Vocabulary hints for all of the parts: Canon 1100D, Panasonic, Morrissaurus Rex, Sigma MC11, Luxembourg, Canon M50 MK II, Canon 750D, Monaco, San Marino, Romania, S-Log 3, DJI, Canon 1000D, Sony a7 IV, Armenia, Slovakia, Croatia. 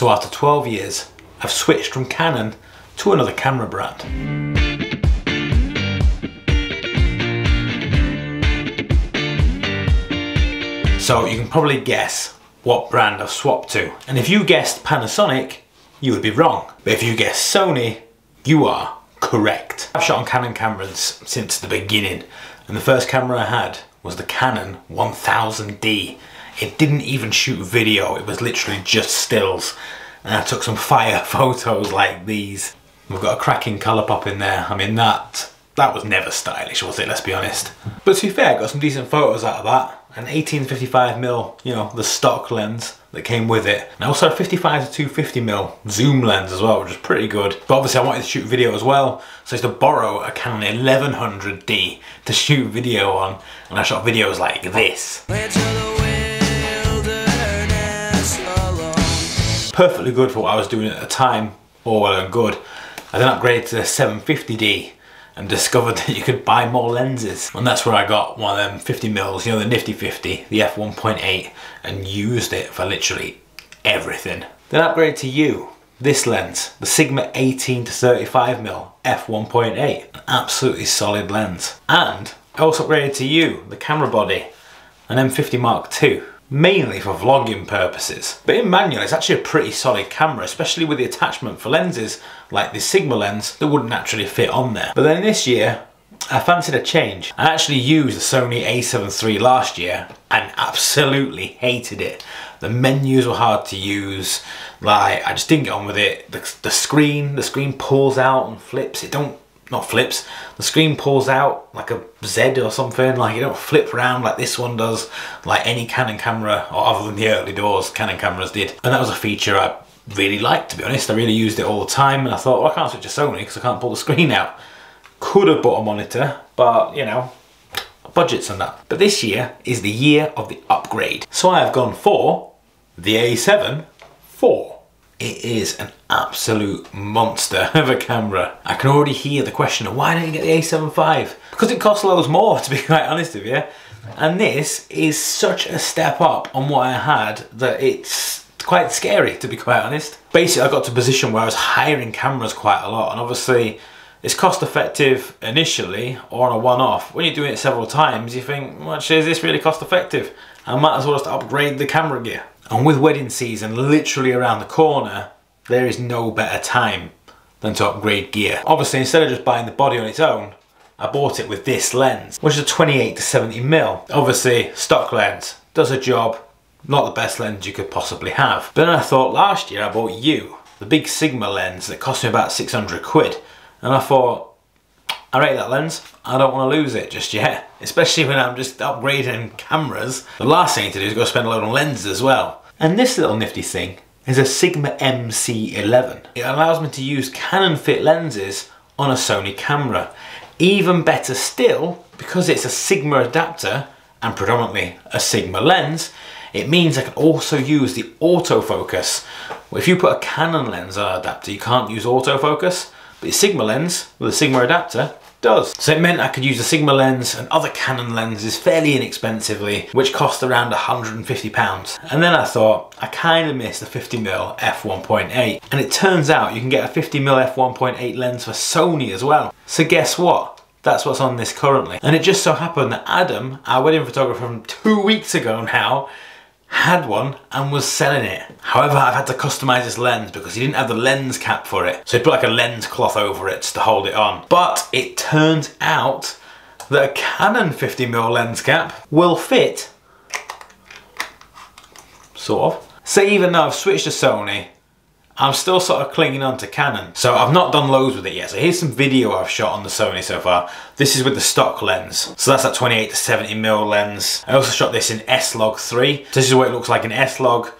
So after 12 years, I've switched from Canon to another camera brand. So you can probably guess what brand I've swapped to. And if you guessed Panasonic, you would be wrong. But if you guessed Sony, you are correct. I've shot on Canon cameras since the beginning, and the first camera I had was the Canon 1000D. It didn't even shoot video, it was literally just stills. And I took some fire photos like these. We've got a cracking colour pop in there. I mean, that was never stylish, was it? Let's be honest. But to be fair, I got some decent photos out of that. An 18-55mm, you know, the stock lens that came with it. And I also had 55-250mm zoom lens as well, which is pretty good. But obviously I wanted to shoot video as well, so I used to borrow a Canon 1100D to shoot video on, and I shot videos like this. Perfectly good for what I was doing at the time, all well and good. I then upgraded to the 750D and discovered that you could buy more lenses. And that's where I got one of them 50mm, you know, the nifty 50, the f1.8, and used it for literally everything. Then I upgraded to this lens, the Sigma 18-35mm f1.8, an absolutely solid lens. And I also upgraded to the camera body, an M50 Mark II. Mainly for vlogging purposes. But in manual, it's actually a pretty solid camera, especially with the attachment for lenses like the Sigma lens that wouldn't naturally fit on there. But then this year, I fancied a change. I actually used the Sony a7 III last year and absolutely hated it. The menus were hard to use, like I just didn't get on with it. The screen pulls out and flips. The screen pulls out like a Z or something, like you don't flip round like this one does, like any Canon camera, or other than the early doors Canon cameras did. And that was a feature I really liked, to be honest. I really used it all the time, and I thought, well, I can't switch to Sony because I can't pull the screen out. Could have bought a monitor, but you know, budgets and that. But this year is the year of the upgrade. So I have gone for the A7 IV. It is an absolute monster of a camera. I can already hear the question of why didn't you get the A7 IV? Because it costs loads more, to be quite honest with you. And this is such a step up on what I had that it's quite scary, to be quite honest. Basically, I got to a position where I was hiring cameras quite a lot, and obviously it's cost effective initially or on a one-off. When you're doing it several times, you think, well, actually, is this really cost effective? I might as well just upgrade the camera gear. And with wedding season literally around the corner, there is no better time than to upgrade gear. Obviously, instead of just buying the body on its own, I bought it with this lens, which is a 28-70mm. Obviously, stock lens, does a job, not the best lens you could possibly have. But then I thought, last year I bought the big Sigma lens that cost me about 600 quid. And I thought, I rate that lens, I don't want to lose it just yet. Especially when I'm just upgrading cameras. The last thing to do is go spend a load on lenses as well. And this little nifty thing is a Sigma MC11. It allows me to use Canon fit lenses on a Sony camera. Even better still, because it's a Sigma adapter and predominantly a Sigma lens, it means I can also use the autofocus. If you put a Canon lens on an adapter, you can't use autofocus. But the Sigma lens with a Sigma adapter does. So it meant I could use the Sigma lens and other Canon lenses fairly inexpensively, which cost around £150. And then I thought, I kind of missed the 50mm f1.8. And it turns out you can get a 50mm f1.8 lens for Sony as well. So guess what? That's what's on this currently. And it just so happened that Adam, our wedding photographer from 2 weeks ago now, had one and was selling it. However, I've had to customise this lens because he didn't have the lens cap for it. So he put like a lens cloth over it to hold it on. But it turns out that a Canon 50mm lens cap will fit, sort of. So even though I've switched to Sony, I'm still sort of clinging on to Canon. So I've not done loads with it yet. So here's some video I've shot on the Sony so far. This is with the stock lens. So that's that 28-70mm lens. I also shot this in S-Log 3. So this is what it looks like in S-Log.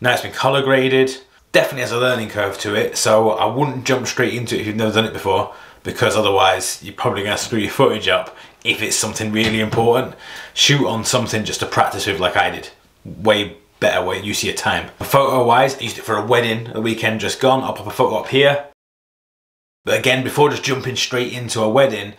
Now it's been color graded. Definitely has a learning curve to it. So I wouldn't jump straight into it if you've never done it before, because otherwise you're probably gonna screw your footage up if it's something really important. Shoot on something just to practice with like I did. Way better way, you see your time. Photo wise, I used it for a wedding the weekend just gone. I'll pop a photo up here. But again, before just jumping straight into a wedding,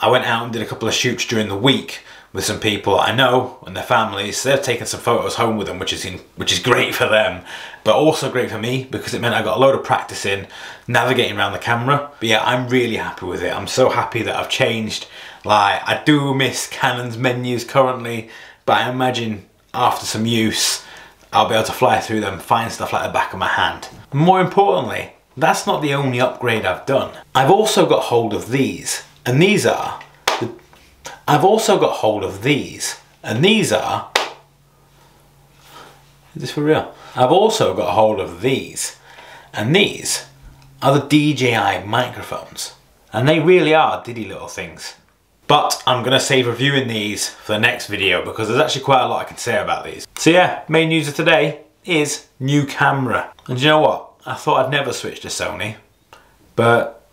I went out and did a couple of shoots during the week with some people I know and their families. They've taken some photos home with them, which is great for them, but also great for me because it meant I got a load of practice in navigating around the camera. But yeah, I'm really happy with it. I'm so happy that I've changed. Like, I do miss Canon's menus currently, but I imagine after some use, I'll be able to fly through them, find stuff like the back of my hand. More importantly, that's not the only upgrade I've done. I've also got hold of these, and these are... Is this for real? I've also got hold of these, and these are the DJI microphones. And they really are diddy little things. But I'm gonna save reviewing these for the next video because there's actually quite a lot I can say about these. So yeah, main news of today is new camera. And you know what? I thought I'd never switch to Sony, but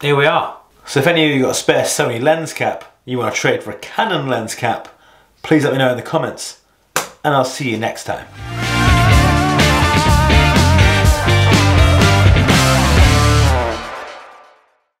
here we are. So if any of you got a spare Sony lens cap, you want to trade for a Canon lens cap, please let me know in the comments, and I'll see you next time.